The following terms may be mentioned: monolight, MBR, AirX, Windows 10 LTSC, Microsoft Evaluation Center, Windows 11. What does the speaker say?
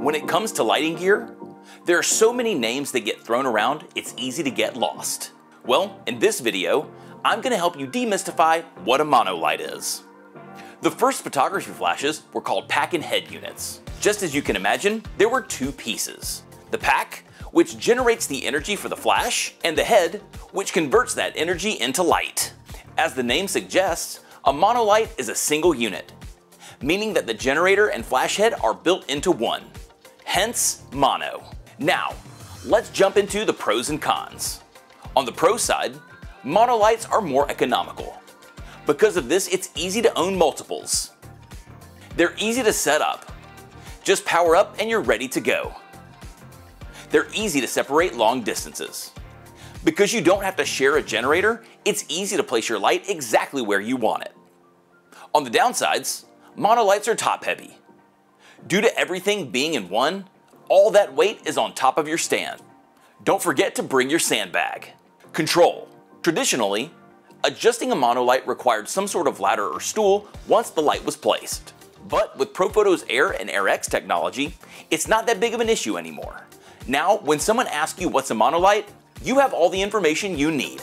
When it comes to lighting gear, there are so many names that get thrown around, it's easy to get lost. Well, in this video, I'm going to help you demystify what a monolight is. The first photography flashes were called pack and head units. Just as you can imagine, there were two pieces. The pack, which generates the energy for the flash, and the head, which converts that energy into light. As the name suggests, a monolight is a single unit, meaning that the generator and flash head are built into one. Hence, mono. Now, let's jump into the pros and cons. On the pro side, monolights are more economical. Because of this, it's easy to own multiples. They're easy to set up. Just power up and you're ready to go. They're easy to separate long distances. Because you don't have to share a generator, it's easy to place your light exactly where you want it. On the downsides, monolights are top heavy. Due to everything being in one, all that weight is on top of your stand. Don't forget to bring your sandbag. Control. Traditionally, adjusting a monolight required some sort of ladder or stool once the light was placed. But with Profoto's Air and AirX technology, it's not that big of an issue anymore. Now, when someone asks you what's a monolight, you have all the information you need.